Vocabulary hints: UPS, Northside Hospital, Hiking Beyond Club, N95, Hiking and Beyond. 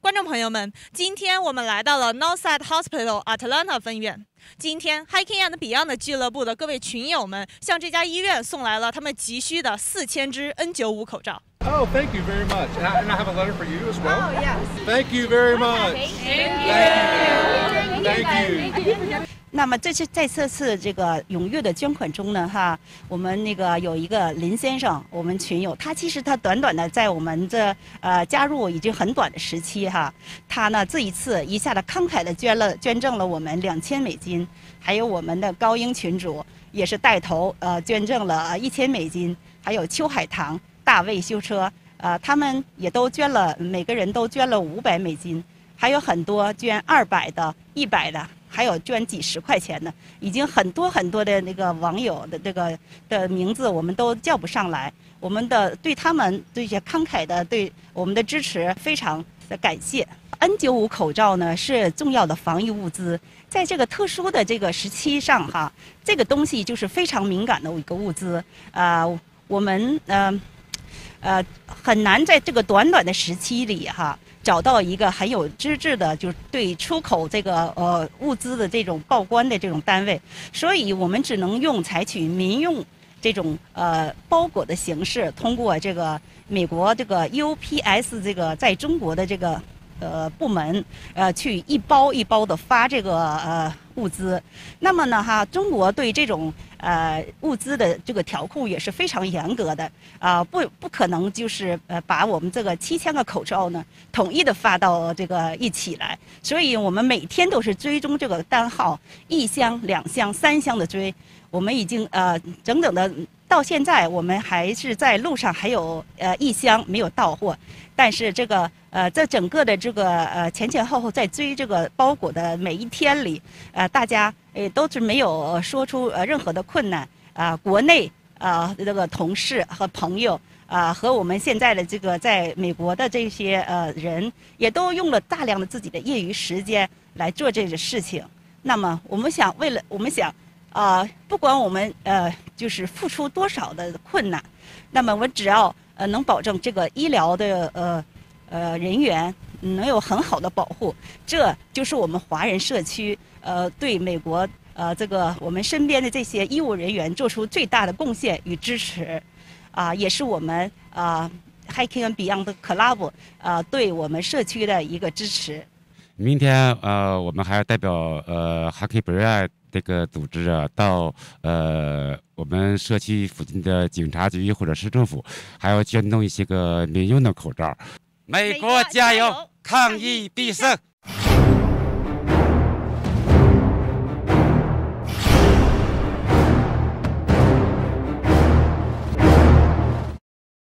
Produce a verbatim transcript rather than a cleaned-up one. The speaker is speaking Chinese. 观众朋友们，今天我们来到了 Northside Hospital Atlanta 分院。今天 Hiking and Beyond 俱乐部的各位群友们向这家医院送来了他们急需的四千只 N 九十五 口罩。Oh, thank you very much. And I, and I have a letter for you as well. Oh, yes. Thank you very much. Thank you. Thank you. Thank you. 那么这次在这次这个踊跃的捐款中呢，哈，我们那个有一个林先生，我们群友，他其实他短短的在我们这呃加入已经很短的时期哈，他呢这一次一下子慷慨的捐了捐赠了我们两千美金，还有我们的高英群主也是带头呃捐赠了一千美金，还有邱海棠、大卫修车，呃他们也都捐了，每个人都捐了五百美金，还有很多捐二百的、一百的。 还有捐几十块钱的，已经很多很多的那个网友的这个的名字我们都叫不上来，我们的对他们这些慷慨的对我们的支持非常的感谢。N 九十五 口罩呢是重要的防疫物资，在这个特殊的这个时期上哈，这个东西就是非常敏感的一个物资啊、呃，我们呃呃很难在这个短短的时期里哈。 找到一个很有资质的，就是对出口这个呃物资的这种报关的这种单位，所以我们只能用采取民用这种呃包裹的形式，通过这个美国这个 U P S 这个在中国的这个呃部门呃去一包一包的发这个呃物资。那么呢哈，中国对这种呃物资的这个调控也是非常严格的啊、呃，不不可能就是呃把我们这个七千个口罩呢。 统一的发到这个一起来，所以我们每天都是追踪这个单号，一箱、两箱、三箱的追。我们已经呃整整的到现在，我们还是在路上还有呃一箱没有到货，但是这个呃在整个的这个呃前前后后在追这个包裹的每一天里，呃大家呃都是没有说出呃任何的困难啊、呃，国内啊、呃、这个同事和朋友。 啊，和我们现在的这个在美国的这些呃人，也都用了大量的自己的业余时间来做这个事情。那么，我们想为了我们想，啊、呃，不管我们呃就是付出多少的困难，那么我只要呃能保证这个医疗的呃呃人员能有很好的保护，这就是我们华人社区呃对美国呃这个我们身边的这些医务人员做出最大的贡献与支持。 啊，也是我们啊 Hiking and Beyond Club 啊对我们社区的一个支持。明天呃，我们还要代表呃 Hiking Beyond 这个组织啊，到呃我们社区附近的警察局或者市政府，还要捐赠一些个民用的口罩。美国加油，抗疫必胜！